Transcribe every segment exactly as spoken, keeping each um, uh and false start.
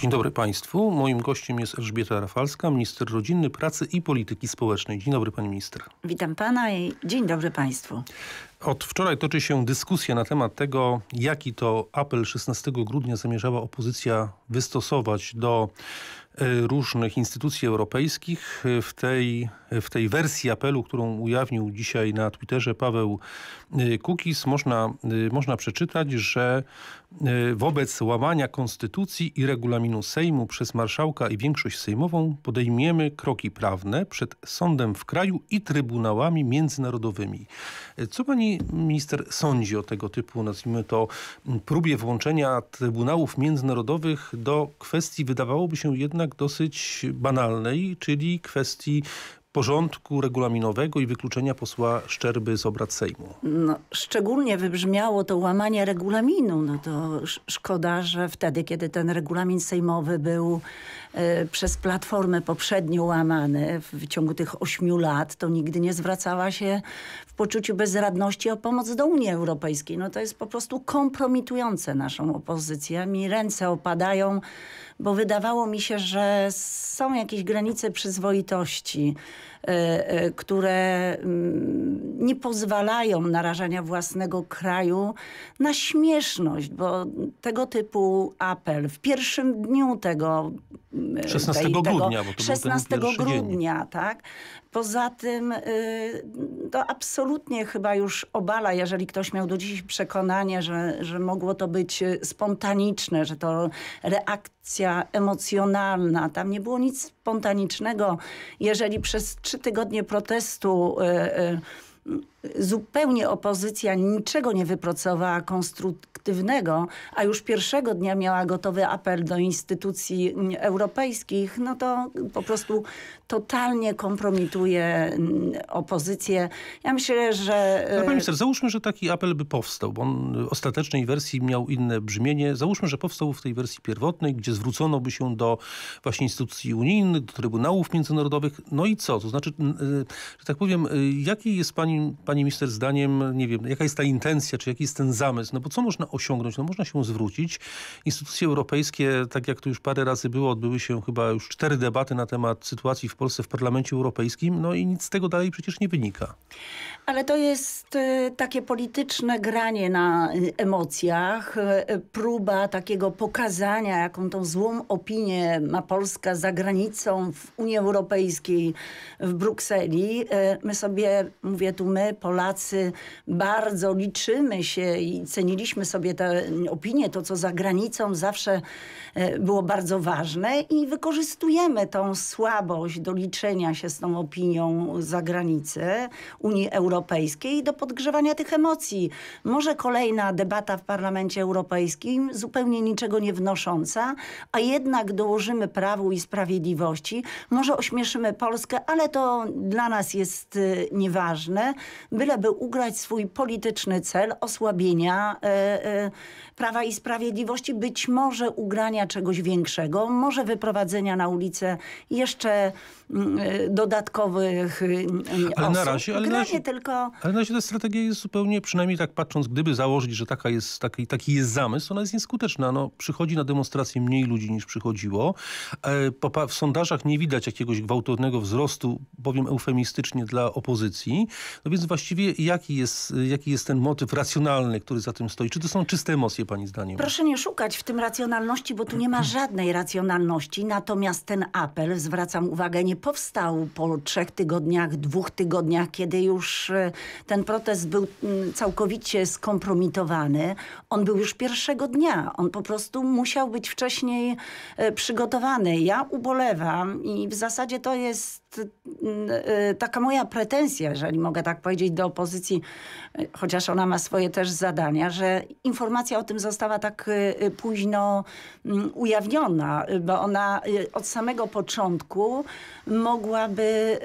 Dzień dobry Państwu. Moim gościem jest Elżbieta Rafalska, minister rodziny, pracy i polityki społecznej. Dzień dobry Pani Minister. Witam Pana i dzień dobry Państwu. Od wczoraj toczy się dyskusja na temat tego, jaki to apel szesnastego grudnia zamierzała opozycja wystosować do różnych instytucji europejskich. W tej, w tej wersji apelu, którą ujawnił dzisiaj na Twitterze Paweł Kukiz, można, można przeczytać, że wobec łamania konstytucji i regulaminu Sejmu przez marszałka i większość sejmową podejmiemy kroki prawne przed sądem w kraju i trybunałami międzynarodowymi. Co Pani Minister sądzi o tego typu, nazwijmy to, próbie włączenia trybunałów międzynarodowych do kwestii, wydawałoby się jednak dosyć banalnej, czyli kwestii porządku regulaminowego i wykluczenia posła Szczerby z obrad Sejmu? No, szczególnie wybrzmiało to łamanie regulaminu. No to szkoda, że wtedy, kiedy ten regulamin sejmowy był y, przez Platformę poprzednio łamany w ciągu tych ośmiu lat, to nigdy nie zwracała się w poczuciu bezradności o pomoc do Unii Europejskiej. No to jest po prostu kompromitujące naszą opozycję. Mi ręce opadają, bo wydawało mi się, że są jakieś granice przyzwoitości, które nie pozwalają narażania własnego kraju na śmieszność, bo tego typu apel w pierwszym dniu tego szesnastego grudnia, bo to szesnastego grudnia, tak? Poza tym to absolutnie chyba już obala, jeżeli ktoś miał do dziś przekonanie, że, że mogło to być spontaniczne, że to reakcja emocjonalna. Tam nie było nic spontanicznego. Jeżeli przez trzy tygodnie protestu y, y, zupełnie opozycja niczego nie wypracowała konstruktywnego, a już pierwszego dnia miała gotowy apel do instytucji europejskich, no to po prostu totalnie kompromituje opozycję. Ja myślę, że... No, pani minister, załóżmy, że taki apel by powstał, bo on w ostatecznej wersji miał inne brzmienie. Załóżmy, że powstał w tej wersji pierwotnej, gdzie zwrócono by się do właśnie instytucji unijnych, do trybunałów międzynarodowych. No i co? To znaczy, że tak powiem, jaki jest pani, pani minister zdaniem, nie wiem, jaka jest ta intencja, czy jaki jest ten zamysł? No bo co można osiągnąć? No można się zwrócić. Instytucje europejskie, tak jak to już parę razy było, odbyły się chyba już cztery debaty na temat sytuacji w Polsce w Parlamencie Europejskim, no i nic z tego dalej przecież nie wynika. Ale to jest y, takie polityczne granie na y, emocjach, y, próba takiego pokazania, jaką tą złą opinię ma Polska za granicą, w Unii Europejskiej, w Brukseli. Y, my sobie, mówię tu my, Polacy, bardzo liczymy się i ceniliśmy sobie tę opinię, to co za granicą zawsze y, było bardzo ważne i wykorzystujemy tą słabość do liczenia się z tą opinią za granicę Unii Europejskiej i do podgrzewania tych emocji. Może kolejna debata w Parlamencie Europejskim, zupełnie niczego nie wnosząca, a jednak dołożymy Prawu i Sprawiedliwości. Może ośmieszymy Polskę, ale to dla nas jest nieważne, byleby ugrać swój polityczny cel osłabienia y, y, Prawa i Sprawiedliwości, być może ugrania czegoś większego, może wyprowadzenia na ulicę jeszcze dodatkowych ale osób. Na razie, ale, na razie, tylko... ale na razie ta strategia jest zupełnie, przynajmniej tak patrząc, gdyby założyć, że taka jest, taki, taki jest zamysł, ona jest nieskuteczna. No, przychodzi na demonstracje mniej ludzi niż przychodziło. Po, w sondażach nie widać jakiegoś gwałtownego wzrostu, powiem eufemistycznie, dla opozycji. No więc właściwie jaki jest, jaki jest ten motyw racjonalny, który za tym stoi? Czy to są czyste emocje, pani zdaniem? Proszę nie szukać w tym racjonalności, bo tu nie ma żadnej racjonalności. Natomiast ten apel, zwracam uwagę, nie powstał po trzech tygodniach, dwóch tygodniach, kiedy już ten protest był całkowicie skompromitowany. On był już pierwszego dnia. On po prostu musiał być wcześniej przygotowany. Ja ubolewam i w zasadzie to jest taka moja pretensja, jeżeli mogę tak powiedzieć, do opozycji, chociaż ona ma swoje też zadania, że informacja o tym została tak późno ujawniona, bo ona od samego początku mogłaby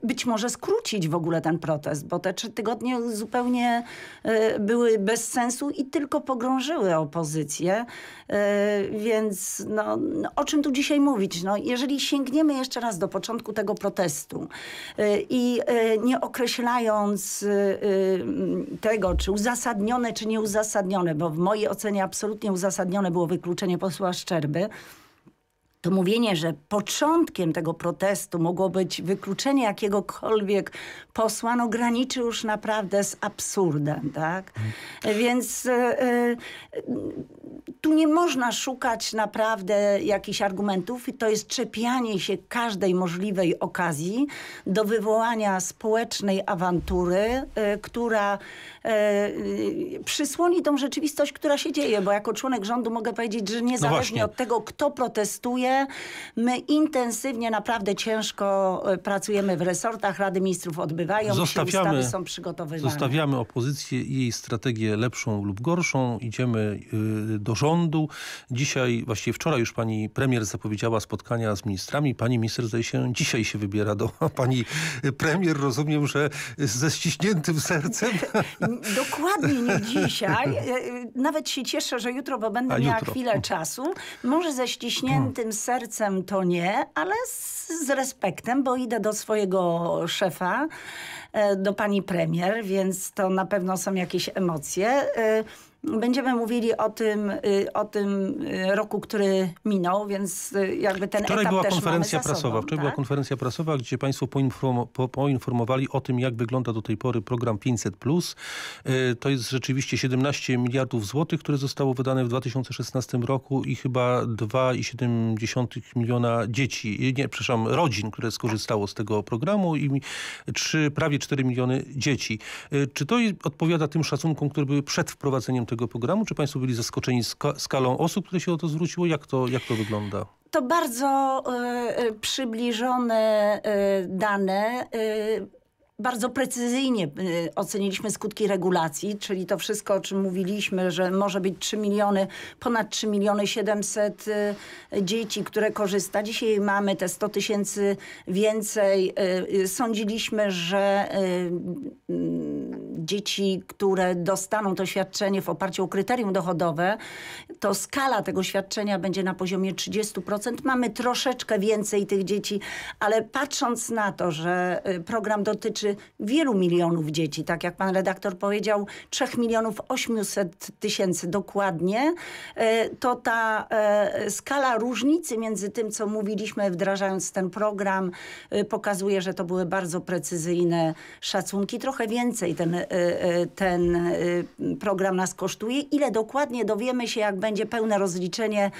y, być może skrócić w ogóle ten protest, bo te trzy tygodnie zupełnie y, były bez sensu i tylko pogrążyły opozycję. Y, więc no, o czym tu dzisiaj mówić? No, jeżeli sięgniemy jeszcze raz do początku tego protestu i y, y, nie określając y, y, tego, czy uzasadnione, czy nieuzasadnione, bo w mojej ocenie absolutnie uzasadnione było wykluczenie posła Szczerby, to mówienie, że początkiem tego protestu mogło być wykluczenie jakiegokolwiek posła, no graniczy już naprawdę z absurdem, tak? Hmm. Więc yy, tu nie można szukać naprawdę jakichś argumentów i to jest czepianie się każdej możliwej okazji do wywołania społecznej awantury, yy, która yy, przysłoni tą rzeczywistość, która się dzieje, bo jako członek rządu mogę powiedzieć, że niezależnie no od tego, kto protestuje, my intensywnie, naprawdę ciężko pracujemy w resortach, Rady Ministrów odbywają zostawiamy, się, ustawy są przygotowywane. Zostawiamy opozycję i jej strategię lepszą lub gorszą, idziemy yy, do rządu. Dzisiaj, właściwie wczoraj już pani premier zapowiedziała spotkania z ministrami. Pani minister zdaje się dzisiaj się wybiera do pani premier. Rozumiem, że ze ściśniętym sercem. Dokładnie nie dzisiaj. Nawet się cieszę, że jutro, bo będę A miała jutro. chwilę czasu. Może ze ściśniętym sercem to nie, ale z, z respektem, bo idę do swojego szefa, do pani premier, więc to na pewno są jakieś emocje. Będziemy mówili o tym, o tym roku, który minął, więc jakby ten etap też mamy za sobą. Wczoraj była konferencja prasowa. Wczoraj była konferencja prasowa, gdzie państwo poinformowali o tym, jak wygląda do tej pory program pięćset plus. To jest rzeczywiście siedemnaście miliardów złotych, które zostało wydane w dwa tysiące szesnastym roku i chyba dwa i siedem dziesiątych miliona dzieci, nie, przepraszam, rodzin, które skorzystało z tego programu i trzy, prawie cztery miliony dzieci. Czy to odpowiada tym szacunkom, które były przed wprowadzeniem tego programu? Czy państwo byli zaskoczeni skalą osób, które się o to zwróciło? Jak to, jak to wygląda? To bardzo y, przybliżone y, dane. Y, bardzo precyzyjnie y, oceniliśmy skutki regulacji, czyli to wszystko, o czym mówiliśmy, że może być trzy miliony, ponad trzy miliony siedemset y, dzieci, które korzysta. Dzisiaj mamy te sto tysięcy więcej. Y, y, sądziliśmy, że y, y, dzieci, które dostaną to świadczenie w oparciu o kryterium dochodowe, to skala tego świadczenia będzie na poziomie trzydziestu procent. Mamy troszeczkę więcej tych dzieci, ale patrząc na to, że program dotyczy wielu milionów dzieci, tak jak pan redaktor powiedział, trzech milionów ośmiuset tysięcy dokładnie, to ta skala różnicy między tym, co mówiliśmy, wdrażając ten program, pokazuje, że to były bardzo precyzyjne szacunki. Trochę więcej ten ten program nas kosztuje. Ile dokładnie dowiemy się, jak będzie pełne rozliczenie.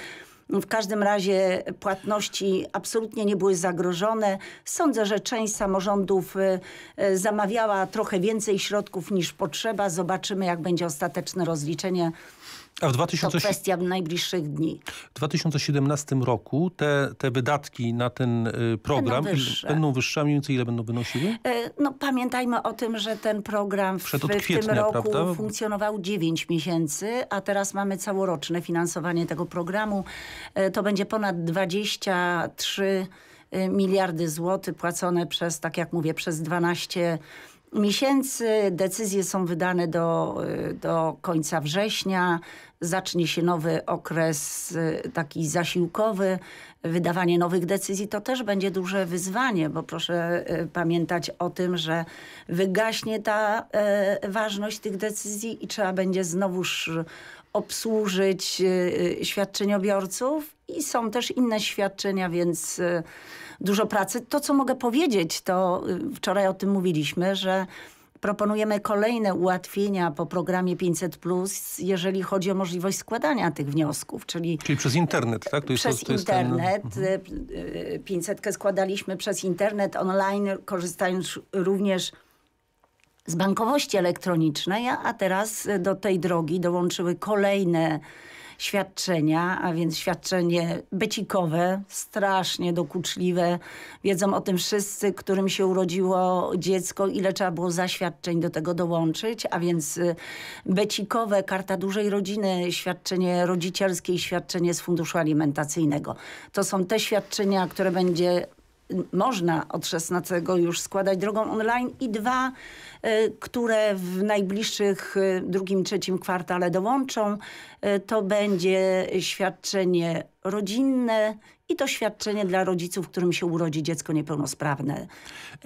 W każdym razie płatności absolutnie nie były zagrożone. Sądzę, że część samorządów zamawiała trochę więcej środków niż potrzeba. Zobaczymy, jak będzie ostateczne rozliczenie. A w dwa tysiące... To kwestia najbliższych dni. W dwa tysiące siedemnastym roku te, te wydatki na ten program będą wyższe. Będą wyższe, a mniej więcej ile będą wynosiły? No, pamiętajmy o tym, że ten program w, od kwietnia, w tym roku, prawda, funkcjonował dziewięć miesięcy, a teraz mamy całoroczne finansowanie tego programu. To będzie ponad dwadzieścia trzy miliardy złotych płacone przez, tak jak mówię, przez dwanaście miesięcy. Decyzje są wydane do, do końca września. Zacznie się nowy okres taki zasiłkowy. Wydawanie nowych decyzji to też będzie duże wyzwanie, bo proszę pamiętać o tym, że wygaśnie ta e, ważność tych decyzji i trzeba będzie znowuż obsłużyć e, świadczeniobiorców i są też inne świadczenia, więc e, dużo pracy. To, co mogę powiedzieć, to wczoraj o tym mówiliśmy, że proponujemy kolejne ułatwienia po programie pięćset plus, jeżeli chodzi o możliwość składania tych wniosków. Czyli, czyli przez internet, tak? To jest przez to, to jest internet. Ten... pięćsetkę składaliśmy przez internet, online, korzystając również z bankowości elektronicznej, a teraz do tej drogi dołączyły kolejne świadczenia, a więc świadczenie becikowe, strasznie dokuczliwe. Wiedzą o tym wszyscy, którym się urodziło dziecko, ile trzeba było zaświadczeń do tego dołączyć, a więc becikowe, karta dużej rodziny, świadczenie rodzicielskie i świadczenie z funduszu alimentacyjnego. To są te świadczenia, które będzie można od szesnastego już składać drogą online i dwa, które w najbliższych drugim, trzecim kwartale dołączą. To będzie świadczenie rodzinne i to świadczenie dla rodziców, którym się urodzi dziecko niepełnosprawne.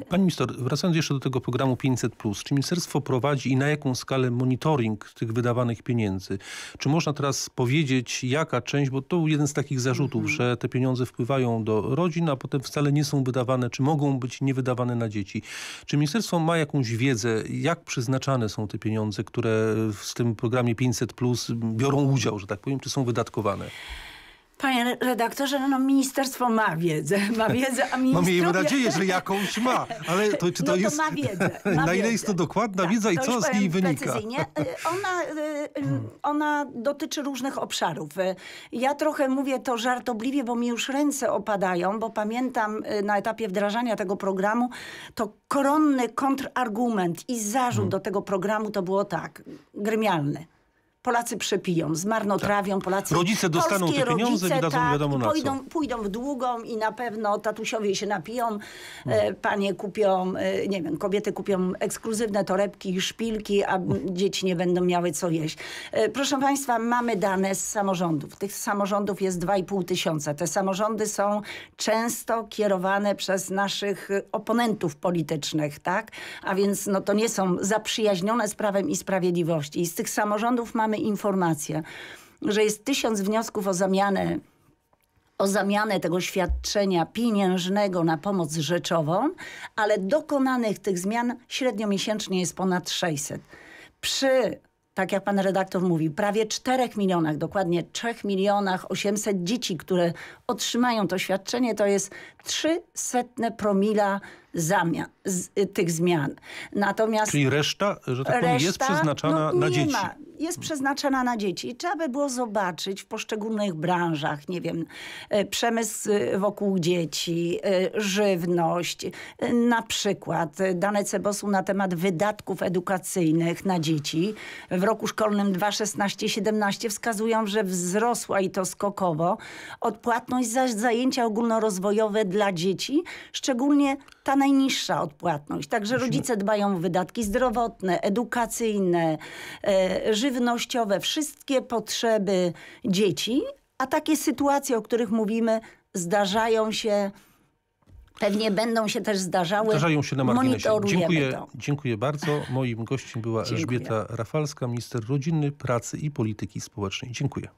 Pani minister, wracając jeszcze do tego programu pięćset plus, czy ministerstwo prowadzi i na jaką skalę monitoring tych wydawanych pieniędzy? Czy można teraz powiedzieć, jaka część, bo to był jeden z takich zarzutów, mhm. że te pieniądze wpływają do rodzin, a potem wcale nie są wydawane, czy mogą być niewydawane na dzieci. Czy ministerstwo ma jakąś wiedzę, jak przyznaczane są te pieniądze, które w tym programie pięćset plus biorą udział, że tak powiem, czy są wydatkowane? Panie redaktorze, no ministerstwo ma wiedzę, ma wiedzę, a ministrowie... No miejmy nadzieję, że jakąś ma, ale to, czy to, no to jest... ma wiedzę. Ma na ile wiedzę. Jest to dokładna tak, wiedza to i co z niej wynika? Ona, ona dotyczy różnych obszarów. Ja trochę mówię to żartobliwie, bo mi już ręce opadają, bo pamiętam na etapie wdrażania tego programu, to koronny kontrargument i zarzut hmm. do tego programu to było tak, gremialny. Polacy przepiją, zmarnotrawią, tak. Polacy... Rodzice dostaną te pieniądze rodzice, i dadzą tak, wiadomo na co. Pójdą, pójdą w długą i na pewno tatusiowie się napiją, no. panie kupią, nie wiem, kobiety kupią ekskluzywne torebki i szpilki, a no. dzieci nie będą miały co jeść. Proszę państwa, mamy dane z samorządów. Tych samorządów jest dwa i pół tysiąca. Te samorządy są często kierowane przez naszych oponentów politycznych, tak? A więc no, to nie są zaprzyjaźnione z Prawem i Sprawiedliwości. I z tych samorządów mamy informację, że jest tysiąc wniosków o zamianę, o zamianę tego świadczenia pieniężnego na pomoc rzeczową, ale dokonanych tych zmian średnio miesięcznie jest ponad sześćset. Przy, tak jak pan redaktor mówi, prawie czterech milionach, dokładnie trzech milionach osiemset dzieci, które otrzymają to świadczenie, to jest trzysta promila zamian, z, tych zmian. Natomiast czyli reszta, że tak powiem, reszta, jest przeznaczana no, na dzieci. Ma. Jest przeznaczana na dzieci. I trzeba by było zobaczyć w poszczególnych branżach, nie wiem, przemysł wokół dzieci, żywność, na przykład dane Cebosu na temat wydatków edukacyjnych na dzieci w roku szkolnym dwa tysiące szesnastym dwa tysiące siedemnastym wskazują, że wzrosła i to skokowo odpłatność za zajęcia ogólnorozwojowe dla dzieci, szczególnie ta najniższa odpłatność. Także rodzice dbają o wydatki zdrowotne, edukacyjne, e, żywnościowe, wszystkie potrzeby dzieci, a takie sytuacje, o których mówimy, zdarzają się, pewnie będą się też zdarzały. Zdarzają się na marginesie. Dziękuję, dziękuję bardzo. Moim gościem była Elżbieta Rafalska, minister rodziny, pracy i polityki społecznej. Dziękuję.